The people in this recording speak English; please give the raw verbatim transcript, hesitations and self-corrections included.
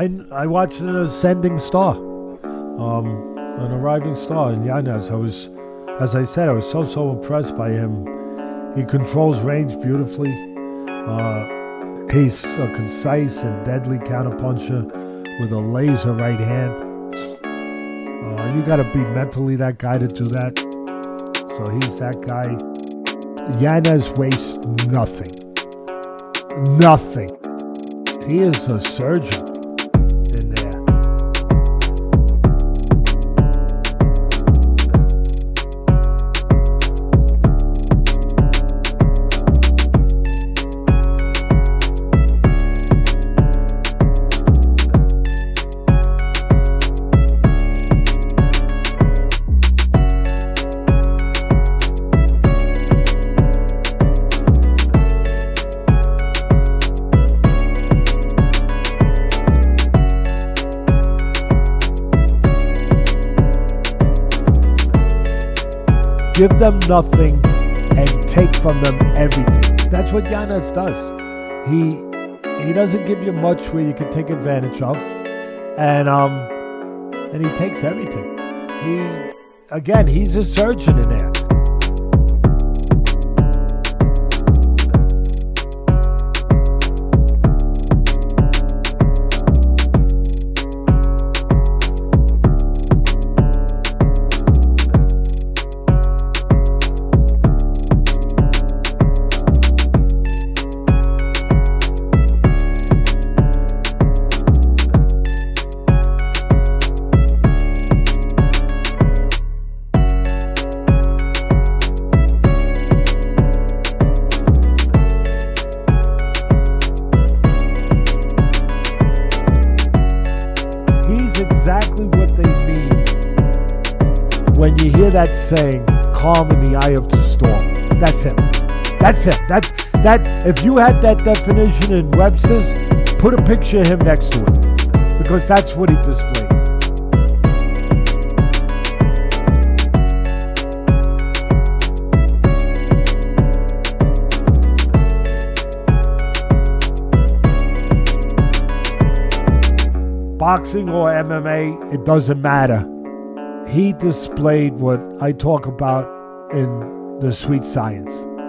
I, I watched an ascending star, um, an arriving star in Yanez. I was, as I said, I was so, so impressed by him. He controls range beautifully. Uh, he's a concise and deadly counterpuncher with a laser right hand. Uh, you got to be mentally that guy to do that. So he's that guy. Yanez wastes nothing. Nothing. He is a surgeon in there. Give them nothing and take from them everything. That's what Yanez does. He he doesn't give you much where you can take advantage of, and um and he takes everything. He again, he's a surgeon in there. Exactly what they need when you hear that saying, calm in the eye of the storm. That's it. That's it. That's that. If you had that definition in Webster's, put a picture of him next to it, because that's what he displayed. Boxing or M M A, it doesn't matter. He displayed what I talk about in the sweet science.